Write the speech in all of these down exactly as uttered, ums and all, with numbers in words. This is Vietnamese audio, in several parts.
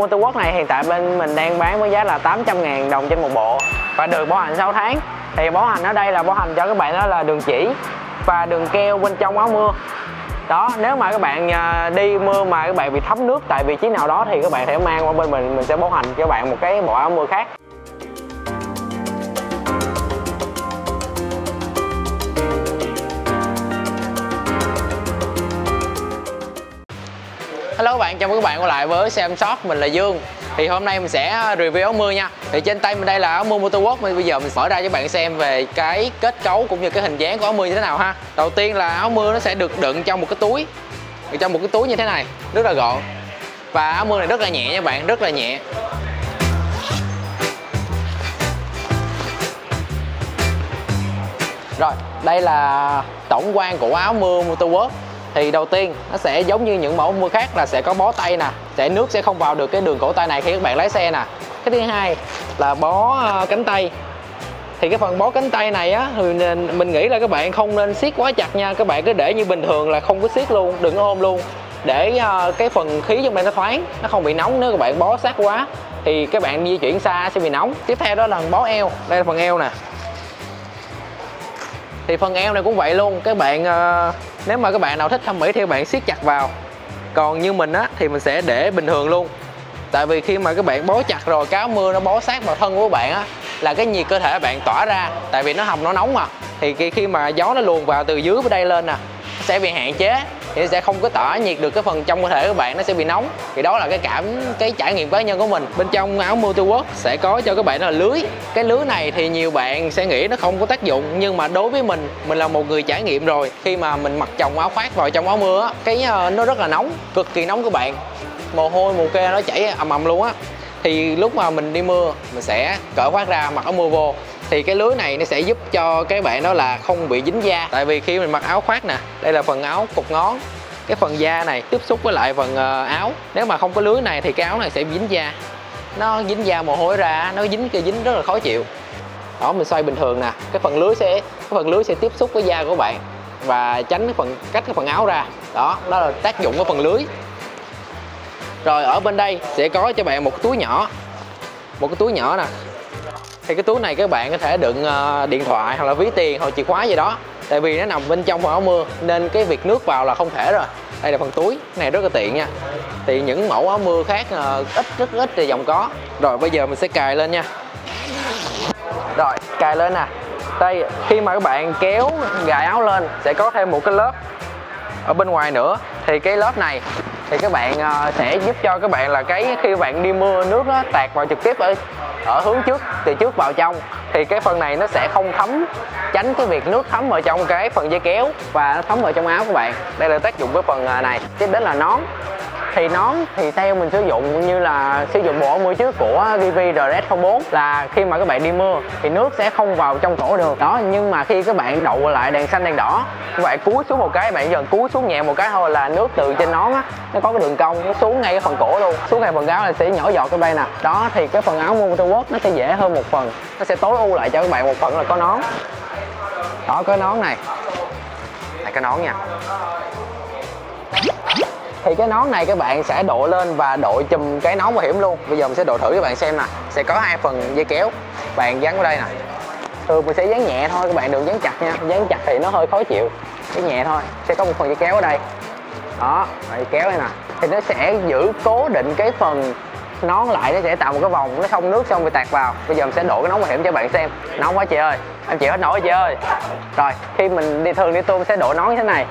con Motowolf này hiện tại bên mình đang bán với giá là tám trăm ngàn đồng trên một bộ và được bảo hành sáu tháng. Thì bảo hành ở đây là bảo hành cho các bạn đó là đường chỉ và đường keo bên trong áo mưa. Đó, nếu mà các bạn đi mưa mà các bạn bị thấm nước tại vị trí nào đó thì các bạn sẽ mang qua bên mình, mình sẽ bảo hành cho các bạn một cái bộ áo mưa khác. Hello các bạn, chào mừng các bạn quay lại với Xe Ôm Shop, mình là Dương. Thì hôm nay mình sẽ review áo mưa nha. Thì trên tay mình đây là áo mưa Motowolf, mình bây giờ mình mở ra cho các bạn xem về cái kết cấu cũng như cái hình dáng của áo mưa như thế nào ha. Đầu tiên là áo mưa nó sẽ được đựng trong một cái túi, đựng trong một cái túi như thế này, rất là gọn. Và áo mưa này rất là nhẹ nha bạn, rất là nhẹ. Rồi, đây là tổng quan của áo mưa Motowolf. Thì đầu tiên nó sẽ giống như những mẫu mưa khác là sẽ có bó tay nè, sẽ nước sẽ không vào được cái đường cổ tay này khi các bạn lái xe nè. Cái thứ hai là bó cánh tay. Thì cái phần bó cánh tay này á, mình nghĩ là các bạn không nên siết quá chặt nha, các bạn cứ để như bình thường là không có siết luôn, đừng ôm luôn, để cái phần khí trong đây nó thoáng, nó không bị nóng. Nếu các bạn bó sát quá thì các bạn di chuyển xa sẽ bị nóng. Tiếp theo đó là bó eo, đây là phần eo nè. Thì phần eo này cũng vậy luôn, các bạn nếu mà các bạn nào thích thẩm mỹ thì các bạn siết chặt vào. Còn như mình á thì mình sẽ để bình thường luôn. Tại vì khi mà các bạn bó chặt rồi cái áo mưa nó bó sát vào thân của các bạn á, là cái nhiệt cơ thể các bạn tỏa ra, tại vì nó hầm nó nóng mà. Thì khi mà gió nó luồn vào từ dưới bên đây lên nè, sẽ bị hạn chế, thì sẽ không có tỏa nhiệt được cái phần trong cơ thể các bạn, nó sẽ bị nóng. Thì đó là cái cảm cái trải nghiệm cá nhân của mình. Bên trong áo Motowolf sẽ có cho các bạn là lưới. Cái lưới này thì nhiều bạn sẽ nghĩ nó không có tác dụng, nhưng mà đối với mình, mình là một người trải nghiệm rồi. Khi mà mình mặc chồng áo khoác vào trong áo mưa, cái nó rất là nóng, cực kỳ nóng các bạn. Mồ hôi mồ kê nó chảy ầm ầm luôn á. Thì lúc mà mình đi mưa, mình sẽ cởi khoác ra mặc áo mưa vô. Thì cái lưới này nó sẽ giúp cho các bạn đó là không bị dính da. Tại vì khi mình mặc áo khoác nè, đây là phần áo cột ngón, cái phần da này tiếp xúc với lại phần áo. Nếu mà không có lưới này thì cái áo này sẽ bị dính da, nó dính da mồ hôi ra, nó dính cái dính rất là khó chịu. Đó, mình xoay bình thường nè, cái phần lưới sẽ cái phần lưới sẽ tiếp xúc với da của bạn và tránh cái phần cách cái phần áo ra. Đó, đó là tác dụng của phần lưới. Rồi ở bên đây sẽ có cho bạn một túi nhỏ, một cái túi nhỏ nè. Thì cái túi này các bạn có thể đựng điện thoại hoặc là ví tiền hoặc chìa khóa gì đó. Tại vì nó nằm bên trong phần áo mưa nên cái việc nước vào là không thể rồi. Đây là phần túi, cái này rất là tiện nha. Thì những mẫu áo mưa khác ít, rất ít thì dòng có. Rồi bây giờ mình sẽ cài lên nha. Rồi cài lên nè. Đây, khi mà các bạn kéo gài áo lên sẽ có thêm một cái lớp ở bên ngoài nữa. Thì cái lớp này thì các bạn sẽ giúp cho các bạn là cái khi bạn đi mưa nước nó tạt vào trực tiếp ở ở hướng trước, từ trước vào trong, thì cái phần này nó sẽ không thấm, tránh cái việc nước thấm vào trong cái phần dây kéo và nó thấm vào trong áo của bạn. Đây là tác dụng của phần này. Tiếp đến là nón. Thì nón thì theo mình sử dụng như là sử dụng bộ áo mưa trước của bê vê R Z không bốn là khi mà các bạn đi mưa thì nước sẽ không vào trong cổ được. Đó, nhưng mà khi các bạn đậu lại đèn xanh đèn đỏ, các bạn cúi xuống một cái, bạn dần cúi xuống nhẹ một cái thôi là nước từ trên nón á, nó có cái đường cong, nó xuống ngay cái phần cổ luôn, xuống ngay phần áo là sẽ nhỏ giọt trong đây nè. Đó, thì cái phần áo Motowolf nó sẽ dễ hơn một phần, nó sẽ tối ưu lại cho các bạn một phần là có nón. Đó, có nón này, này cái nón nha. Thì cái nón này các bạn sẽ đội lên và đội chùm cái nón bảo hiểm luôn. Bây giờ mình sẽ đội thử cho bạn xem nè. Sẽ có hai phần dây kéo, bạn dán vào đây nè. Thường mình sẽ dán nhẹ thôi, các bạn đừng dán chặt nha, dán chặt thì nó hơi khó chịu, dán nhẹ thôi. Sẽ có một phần dây kéo ở đây. Đó, dây kéo đây nè. Thì nó sẽ giữ cố định cái phần nón lại, nó sẽ tạo một cái vòng, nó không nước xong bị tạt vào. Bây giờ mình sẽ đội cái nón bảo hiểm cho bạn xem. Nóng quá chị ơi, em chịu hết nổi chị ơi. Rồi, khi mình đi thường đi tour sẽ đội nón như thế này.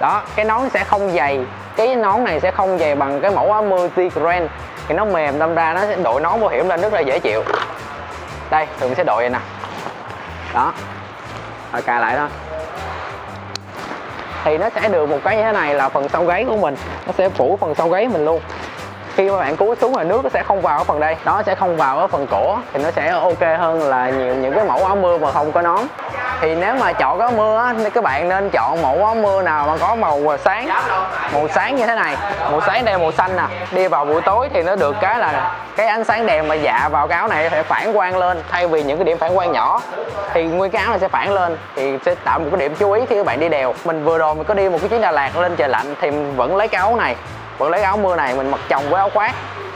Đó, cái nón sẽ không dày, cái nón này sẽ không dày bằng cái mẫu áo mưa T-Grain, thì nó mềm, đâm ra nó sẽ đội nón bảo hiểm lên rất là dễ chịu. Đây, thường mình sẽ đội vậy nè. Đó, rồi cài lại thôi. Thì nó sẽ được một cái như thế này là phần sau gáy của mình, nó sẽ phủ phần sau gáy mình luôn. Khi mà bạn cúi xuống là nước nó sẽ không vào ở phần đây, nó sẽ không vào ở phần cổ, thì nó sẽ ok hơn là nhiều những cái mẫu áo mưa mà không có nón. Thì nếu mà chọn áo mưa thì các bạn nên chọn mẫu áo mưa nào mà có màu sáng, màu sáng như thế này, màu sáng đây màu xanh nè. Đi vào buổi tối thì nó được cái là cái ánh sáng đèn mà dạ vào cái áo này sẽ phản quang lên, thay vì những cái điểm phản quang nhỏ thì nguyên cái áo này sẽ phản lên, thì sẽ tạo một cái điểm chú ý khi các bạn đi đèo. Mình vừa rồi mình có đi một cái chuyến Đà Lạt lên trời lạnh thì mình vẫn lấy cái áo này, vẫn lấy áo mưa này mình mặc chồng với áo khoác.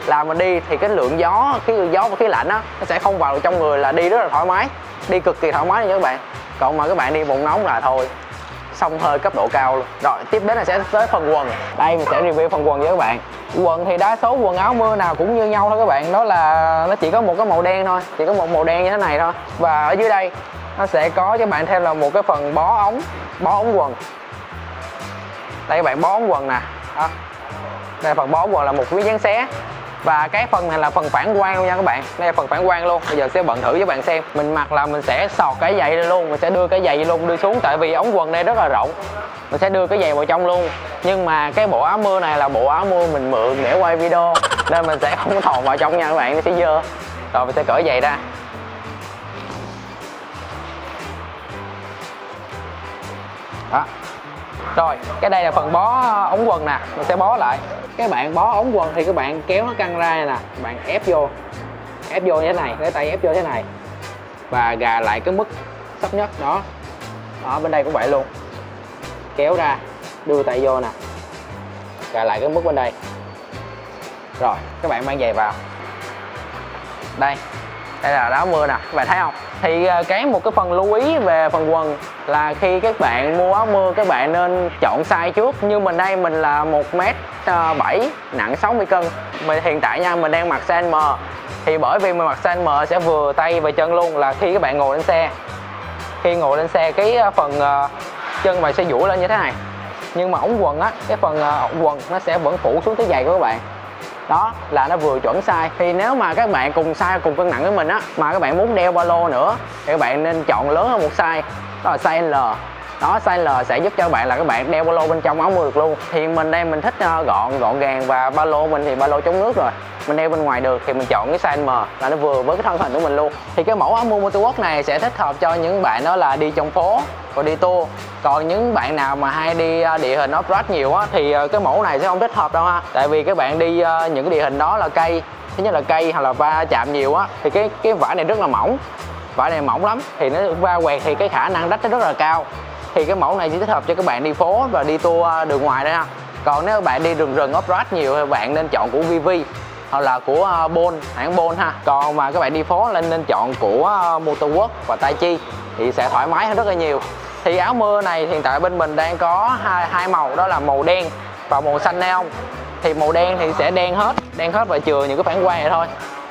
là mình đi thì cái lượng gió, khí gió và khí lạnh á nó sẽ không vào được trong người, là đi rất là thoải mái, đi cực kỳ thoải mái nha các bạn. Còn mà các bạn đi vùng nóng là thôi xong hơi cấp độ cao luôn. Rồi tiếp đến là sẽ tới phần quần. Đây mình sẽ review phần quần với các bạn. Quần thì đa số quần áo mưa nào cũng như nhau thôi các bạn, đó là nó chỉ có một cái màu đen thôi, chỉ có một màu đen như thế này thôi. Và ở dưới đây nó sẽ có cho bạn thêm là một cái phần bó ống, bó ống quần. Đây các bạn, bó ống quần nè. Đó. Đây phần bó ống quần là một miếng dán xé. Và cái phần này là phần phản quang luôn nha các bạn. Đây là phần phản quang luôn. Bây giờ sẽ bận thử với bạn xem. Mình mặc là mình sẽ sọt cái giày đây luôn, mình sẽ đưa cái giày luôn, đưa xuống, tại vì ống quần đây rất là rộng. Mình sẽ đưa cái giày vào trong luôn. Nhưng mà cái bộ áo mưa này là bộ áo mưa mình mượn để quay video, nên mình sẽ không thò vào trong nha các bạn, nó sẽ dơ. Rồi mình sẽ cởi giày ra. Đó. Rồi, cái đây là phần bó ống quần nè, mình sẽ bó lại. Các bạn bó ống quần thì các bạn kéo nó căng ra nè, các bạn ép vô. Ép vô như thế này, lấy tay ép vô thế này. Và gà lại cái mức thấp nhất đó. Đó, bên đây cũng vậy luôn. Kéo ra, đưa tay vô nè. Gà lại cái mức bên đây. Rồi, các bạn mang giày vào. Đây. Đây là áo mưa nè, các bạn thấy không? Thì cái một cái phần lưu ý về phần quần là khi các bạn mua áo mưa các bạn nên chọn size trước. Như mình đây mình là một mét bảy, nặng sáu mươi cân. Mình hiện tại nha, mình đang mặc size M. Thì bởi vì mình mặc size M sẽ vừa tay và chân luôn, là khi các bạn ngồi lên xe, khi ngồi lên xe cái phần chân bạn sẽ duỗi lên như thế này. Nhưng mà ống quần á, cái phần ống quần nó sẽ vẫn phủ xuống tới giày của các bạn. Đó là nó vừa chuẩn size. Thì nếu mà các bạn cùng size, cùng cân nặng với mình á, mà các bạn muốn đeo ba lô nữa thì các bạn nên chọn lớn hơn một size, đó là size L. Đó, size L sẽ giúp cho các bạn là các bạn đeo ba lô bên trong áo mưa được luôn. Thì mình đây mình thích gọn gọn gàng, và ba lô mình thì ba lô chống nước rồi, mình đeo bên ngoài được, thì mình chọn cái size M là nó vừa với cái thân hình của mình luôn. Thì cái mẫu áo mưa Motowolf này sẽ thích hợp cho những bạn đó là đi trong phố và đi tour. Còn những bạn nào mà hay đi địa hình off-road nhiều á thì cái mẫu này sẽ không thích hợp đâu ha. Tại vì các bạn đi những cái địa hình đó là cây, thứ nhất là cây hoặc là va chạm nhiều á, thì cái cái vải này rất là mỏng, vải này mỏng lắm, thì nó va quẹt thì cái khả năng rách nó rất là cao. Thì cái mẫu này chỉ thích hợp cho các bạn đi phố và đi tour đường ngoài đây ha. Còn nếu các bạn đi đường rừng off-road nhiều thì bạn nên chọn của vê vê hoặc là của Bôn, hãng Bôn ha. Còn mà các bạn đi phố nên nên chọn của Motowolf và Tai Chi thì sẽ thoải mái hơn rất là nhiều. Thì áo mưa này hiện tại bên mình đang có hai, hai màu, đó là màu đen và màu xanh neon. Thì màu đen thì sẽ đen hết, đen hết và chừa những cái phản quang này thôi.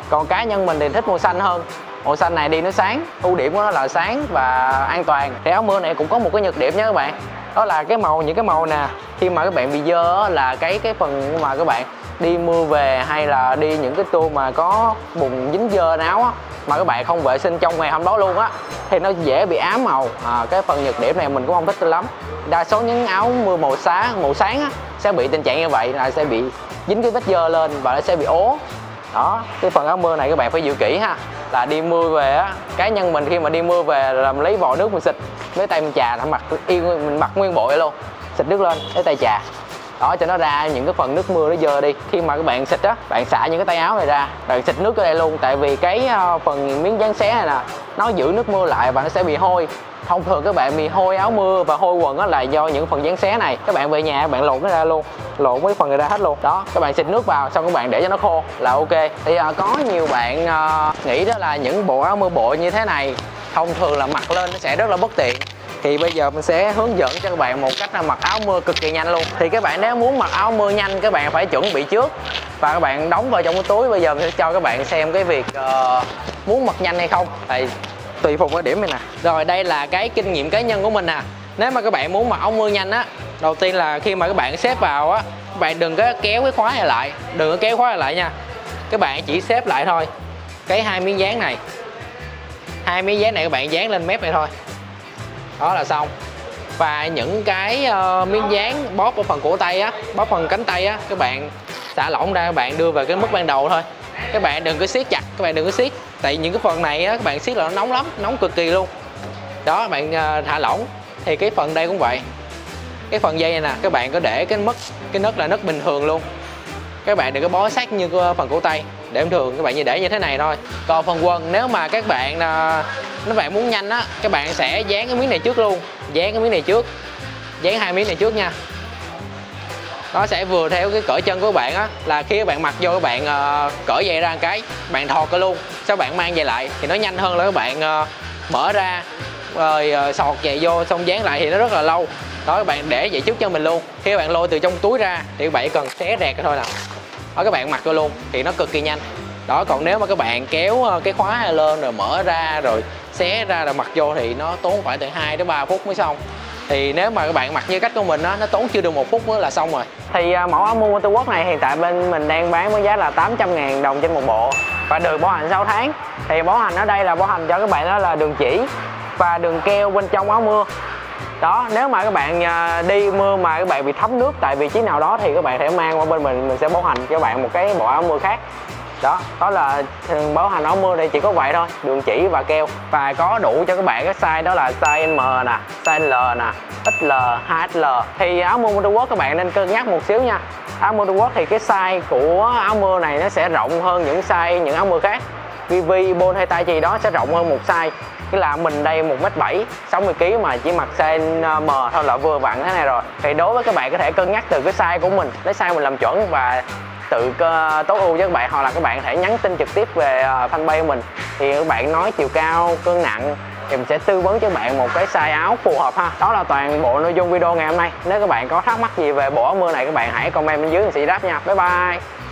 Còn cá nhân mình thì thích màu xanh hơn. Màu xanh này đi nó sáng, ưu điểm của nó là sáng và an toàn. Thì áo mưa này cũng có một cái nhược điểm nha các bạn, đó là cái màu, những cái màu nè, khi mà các bạn bị dơ là cái cái phần mà các bạn đi mưa về hay là đi những cái tour mà có bùn dính dơ áo á, mà các bạn không vệ sinh trong ngày hôm đó luôn á thì nó dễ bị ám màu. À, cái phần nhược điểm này mình cũng không thích lắm. Đa số những áo mưa màu sáng, màu sáng á, sẽ bị tình trạng như vậy, là sẽ bị dính cái vết dơ lên và nó sẽ bị ố. Đó, cái phần áo mưa này các bạn phải giữ kỹ ha. Là đi mưa về á, cá nhân mình khi mà đi mưa về là mình lấy vò nước mình xịt, lấy tay mình chà, mình mặc y mình mặc nguyên bộ vậy luôn, xịt nước lên lấy tay chà. Đó, cho nó ra những cái phần nước mưa nó dơ đi. Khi mà các bạn xịt á, bạn xả những cái tay áo này ra, bạn xịt nước ở đây luôn. Tại vì cái phần miếng dán xé này nè, nó giữ nước mưa lại và nó sẽ bị hôi. Thông thường các bạn bị hôi áo mưa và hôi quần á là do những phần dán xé này. Các bạn về nhà các bạn lộn nó ra luôn, lộn mấy phần này ra hết luôn. Đó, các bạn xịt nước vào xong các bạn để cho nó khô là ok. Thì à, có nhiều bạn à, nghĩ đó là những bộ áo mưa bội như thế này thông thường là mặc lên nó sẽ rất là bất tiện. Thì bây giờ mình sẽ hướng dẫn cho các bạn một cách là mặc áo mưa cực kỳ nhanh luôn. Thì các bạn nếu muốn mặc áo mưa nhanh các bạn phải chuẩn bị trước và các bạn đóng vào trong cái túi. Bây giờ mình sẽ cho các bạn xem cái việc uh, muốn mặc nhanh hay không thì tùy phục ở điểm này nè. Rồi đây là cái kinh nghiệm cá nhân của mình nè. À, nếu mà các bạn muốn mặc áo mưa nhanh á, đầu tiên là khi mà các bạn xếp vào á, các bạn đừng có kéo cái khóa này lại, đừng có kéo khóa này lại nha. Các bạn chỉ xếp lại thôi. Cái hai miếng dán này, hai miếng dán này các bạn dán lên mép này thôi. Đó là xong. Và những cái uh, miếng dán bóp ở phần cổ tay á, bóp phần cánh tay á, các bạn xả lỏng ra, các bạn đưa về cái mức ban đầu thôi. Các bạn đừng có siết chặt, các bạn đừng có siết. Tại những cái phần này á, các bạn siết là nó nóng lắm, nóng cực kỳ luôn. Đó, các bạn uh, thả lỏng. Thì cái phần đây cũng vậy. Cái phần dây này nè, các bạn có để cái mức, cái nấc là nấc bình thường luôn. Các bạn đừng có bó sát như phần cổ tay. Để bình thường, các bạn chỉ để như thế này thôi. Còn phần quần, nếu mà các bạn uh, nếu bạn muốn nhanh á, các bạn sẽ dán cái miếng này trước luôn. Dán cái miếng này trước, dán hai miếng này trước nha. nó sẽ vừa theo cái cỡ chân của bạn á, là khi các bạn mặc vô các bạn uh, cởi giày ra một cái, bạn thò cái luôn, sau bạn mang giày lại thì nó nhanh hơn là các bạn uh, mở ra rồi uh, sọt giày vô xong dán lại thì nó rất là lâu. Đó, các bạn để giày trước cho mình luôn, khi các bạn lôi từ trong túi ra thì các bạn cần xé rẹt thôi nè, đó các bạn mặc vô luôn thì nó cực kỳ nhanh. Đó, còn nếu mà các bạn kéo cái khóa lên rồi mở ra rồi xé ra rồi mặc vô thì nó tốn phải từ hai đến ba phút mới xong. Thì nếu mà các bạn mặc như cách của mình đó, nó tốn chưa được một phút nữa là xong rồi. Thì mẫu áo mưa Motowolf này hiện tại bên mình đang bán với giá là tám trăm ngàn đồng trên một bộ và được bảo hành sáu tháng. Thì bảo hành ở đây là bảo hành cho các bạn đó là đường chỉ và đường keo bên trong áo mưa. Đó, nếu mà các bạn đi mưa mà các bạn bị thấm nước tại vị trí nào đó thì các bạn thể mang qua bên mình, mình sẽ bảo hành cho các bạn một cái bộ áo mưa khác. Đó, đó là bảo hành áo mưa đây chỉ có vậy thôi, đường chỉ và keo. Và có đủ cho các bạn cái size đó là size M nè, size L nè, ích lờ, hai ích lờ. Thì áo mưa Motowolf các bạn nên cân nhắc một xíu nha. Áo Motowolf thì cái size của áo mưa này nó sẽ rộng hơn những size những áo mưa khác. vê vê, Bôn hay Tai Chi đó sẽ rộng hơn một size. Cái là mình đây một mét bảy, sáu mươi ki lô gam mà chỉ mặc size M thôi là vừa vặn thế này rồi. Thì đối với các bạn có thể cân nhắc từ cái size của mình, lấy size mình làm chuẩn và tự tối ưu cho các bạn, hoặc là các bạn thể nhắn tin trực tiếp về fanpage của mình thì các bạn nói chiều cao, cân nặng thì mình sẽ tư vấn cho các bạn một cái size áo phù hợp ha. Đó là toàn bộ nội dung video ngày hôm nay. Nếu các bạn có thắc mắc gì về bộ áo mưa này các bạn hãy comment bên dưới, mình sẽ đáp nha. Bye bye.